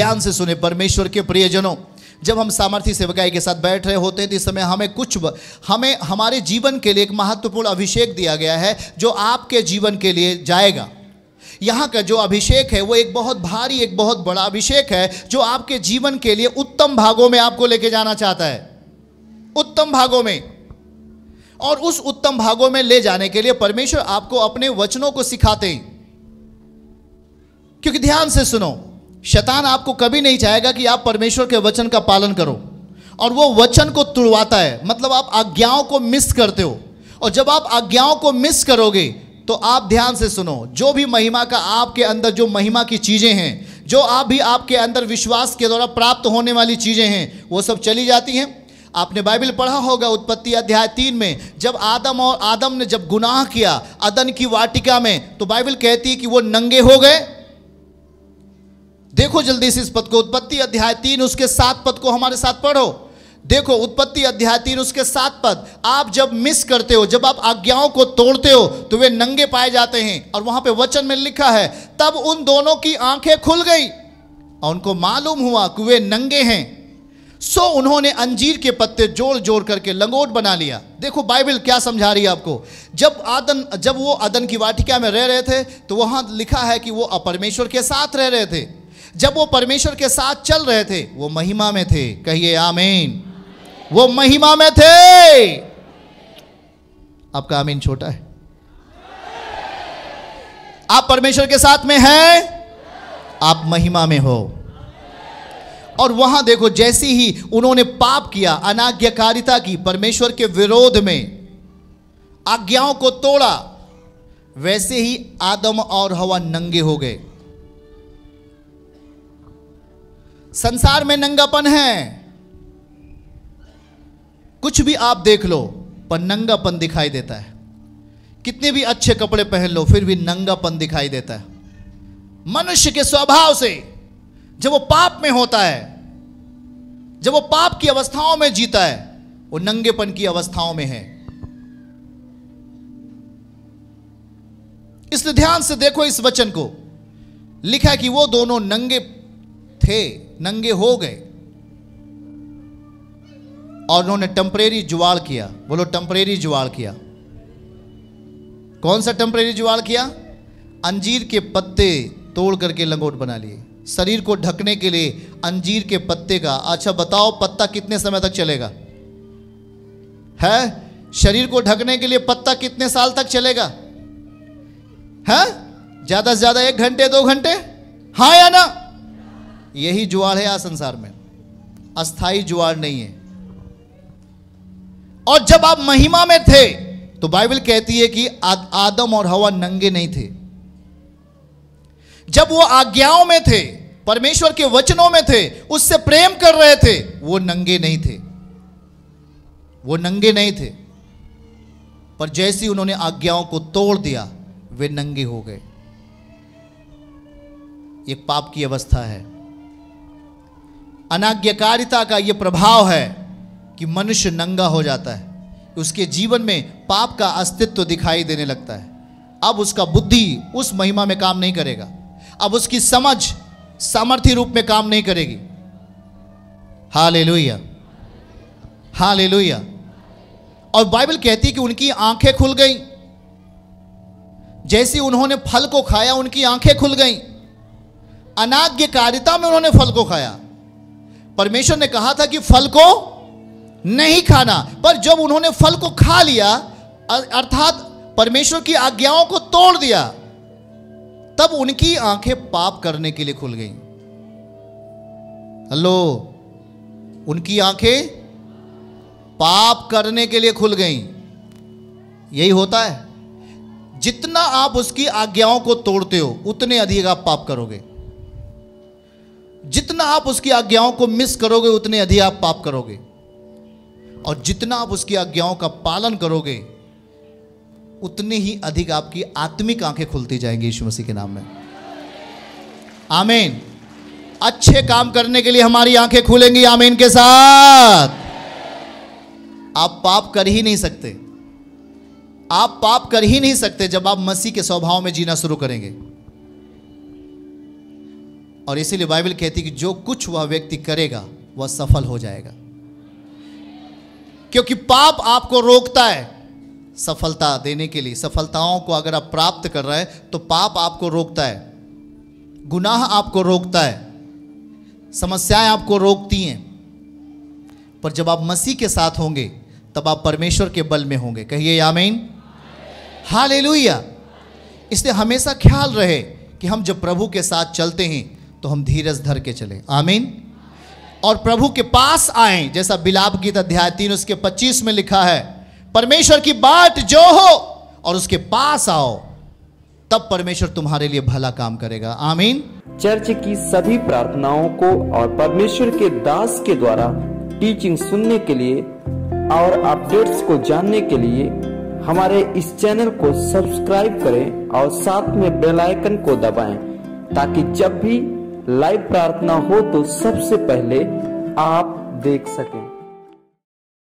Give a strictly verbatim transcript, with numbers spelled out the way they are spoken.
ध्यान से सुने परमेश्वर के प्रियजनों। जब हम सामर्थी सेवकाई के साथ बैठ रहे होते हैं तो इस समय हमें कुछ हमें हमारे जीवन के लिए एक महत्वपूर्ण अभिषेक दिया गया है जो आपके जीवन के लिए जाएगा। यहाँ का जो अभिषेक है वो एक बहुत भारी एक बहुत बड़ा अभिषेक है जो आपके जीवन के लिए उत्तम भागों में आपको लेके जाना चाहता है, उत्तम भागों में। और उस उत्तम भागों में ले जाने के लिए परमेश्वर आपको अपने वचनों को सिखाते हैं। क्योंकि ध्यान से सुनो, शैतान आपको कभी नहीं चाहेगा कि आप परमेश्वर के वचन का पालन करो, और वो वचन को तुड़वाता है। मतलब आप आज्ञाओं को मिस करते हो, और जब आप आज्ञाओं को मिस करोगे तो आप ध्यान से सुनो, जो भी महिमा का आपके अंदर जो महिमा की चीज़ें हैं, जो आप भी आपके अंदर विश्वास के द्वारा प्राप्त होने वाली चीज़ें हैं, वो सब चली जाती हैं। आपने बाइबल पढ़ा होगा उत्पत्ति अध्याय तीन में, जब आदम और आदम ने जब गुनाह किया अदन की वाटिका में, तो बाइबल कहती है कि वो नंगे हो गए। देखो जल्दी से इस पद को, उत्पत्ति अध्याय तीन उसके सात पद को हमारे साथ पढ़ो। देखो उत्पत्ति अध्याय तीन उसके सात पद। आप जब मिस करते हो, जब आप आज्ञाओं को तोड़ते हो, तो वे नंगे पाए जाते हैं। और वहां पे वचन में लिखा है, तब उन दोनों की आंखें खुल गई और उनको मालूम हुआ कि वे नंगे हैं, सो उन्होंने अंजीर के पत्ते जोड़ जोड़ करके लंगोट बना लिया। देखो बाइबल क्या समझा रही है आपको। जब आदन जब वो अदन की वाटिका में रह रहे थे तो वहां लिखा है कि वो परमेश्वर के साथ रह रहे थे। जब वो परमेश्वर के साथ चल रहे थे वो महिमा में थे। कहिए आमीन। वो महिमा में थे। आपका आमीन छोटा है। आप परमेश्वर के साथ में हैं, आप महिमा में हो। और वहां देखो जैसी ही उन्होंने पाप किया, अनाज्ञाकारिता की, परमेश्वर के विरोध में आज्ञाओं को तोड़ा, वैसे ही आदम और हवा नंगे हो गए। संसार में नंगापन है, कुछ भी आप देख लो पर नंगापन दिखाई देता है। कितने भी अच्छे कपड़े पहन लो फिर भी नंगापन दिखाई देता है। मनुष्य के स्वभाव से जब वो पाप में होता है, जब वो पाप की अवस्थाओं में जीता है, वो नंगेपन की अवस्थाओं में है। इसलिए ध्यान से देखो इस वचन को, लिखा कि वो दोनों नंगे थे, नंगे हो गए और उन्होंने टेम्परेरी जुगाड़ किया। बोलो टेम्परेरी जुगाड़ किया। कौन सा टेम्परेरी जुगाड़ किया? अंजीर के पत्ते तोड़ करके लंगोट बना लिए। शरीर को ढकने के लिए अंजीर के पत्ते का, अच्छा बताओ पत्ता कितने समय तक चलेगा? है, शरीर को ढकने के लिए पत्ता कितने साल तक चलेगा? है, ज्यादा से ज्यादा एक घंटे दो घंटे, हाँ या ना? यही जुगाड़ है आज संसार में, अस्थाई जुगाड़ नहीं है। और जब आप महिमा में थे तो बाइबल कहती है कि आद, आदम और हवा नंगे नहीं थे। जब वो आज्ञाओं में थे, परमेश्वर के वचनों में थे, उससे प्रेम कर रहे थे, वो नंगे नहीं थे, वो नंगे नहीं थे। पर जैसे ही उन्होंने आज्ञाओं को तोड़ दिया वे नंगे हो गए। ये पाप की अवस्था है, अनाज्ञाकारिता का ये प्रभाव है कि मनुष्य नंगा हो जाता है। उसके जीवन में पाप का अस्तित्व दिखाई देने लगता है। अब उसका बुद्धि उस महिमा में काम नहीं करेगा, अब उसकी समझ सामर्थ्य रूप में काम नहीं करेगी। Hallelujah, hallelujah. और बाइबल कहती है कि उनकी आंखें खुल गई। जैसे उन्होंने फल को खाया उनकी आंखें खुल गई। अनाज्ञाकारिता में उन्होंने फल को खाया। परमेश्वर ने कहा था कि फल को नहीं खाना, पर जब उन्होंने फल को खा लिया, अर्थात परमेश्वर की आज्ञाओं को तोड़ दिया, तब उनकी आंखें पाप करने के लिए खुल गईं। हेलो, उनकी आंखें पाप करने के लिए खुल गईं। यही होता है, जितना आप उसकी आज्ञाओं को तोड़ते हो उतने अधिक आप पाप करोगे। जितना आप उसकी आज्ञाओं को मिस करोगे उतने अधिक आप पाप करोगे। और जितना आप उसकी आज्ञाओं का पालन करोगे उतने ही अधिक आपकी आत्मिक आंखें खुलती जाएंगी। यीशु मसीह के नाम में आमीन। अच्छे काम करने के लिए हमारी आंखें खुलेंगी। आमीन के साथ। आप पाप कर ही नहीं सकते, आप पाप कर ही नहीं सकते जब आप मसीह के स्वभाव में जीना शुरू करेंगे। और इसीलिए बाइबल कहती है कि जो कुछ वह व्यक्ति करेगा वह सफल हो जाएगा, क्योंकि पाप आपको रोकता है सफलता देने के लिए। सफलताओं को अगर आप प्राप्त कर रहे हैं तो पाप आपको रोकता है, गुनाह आपको रोकता है, समस्याएं आपको रोकती हैं। पर जब आप मसीह के साथ होंगे तब आप परमेश्वर के बल में होंगे। कहिए आमीन, हालेलुया। इसलिए हमेशा ख्याल रहे कि हम जब प्रभु के साथ चलते हैं तो हम धीरज धर के चलें। आमीन। और प्रभु के पास आए, जैसा बिलाप गीत अध्याय तीन उसके पच्चीस में लिखा है, परमेश्वर की बाट जो हो और उसके पास आओ, तब परमेश्वर तुम्हारे लिए भला काम करेगा। आमीन। चर्च की सभी प्रार्थनाओं को और परमेश्वर के दास के द्वारा टीचिंग सुनने के लिए और अपडेट्स को जानने के लिए हमारे इस चैनल को सब्सक्राइब करें और साथ में बेल आइकन को दबाएं, ताकि जब भी लाइव प्रार्थना हो तो सबसे पहले आप देख सकें।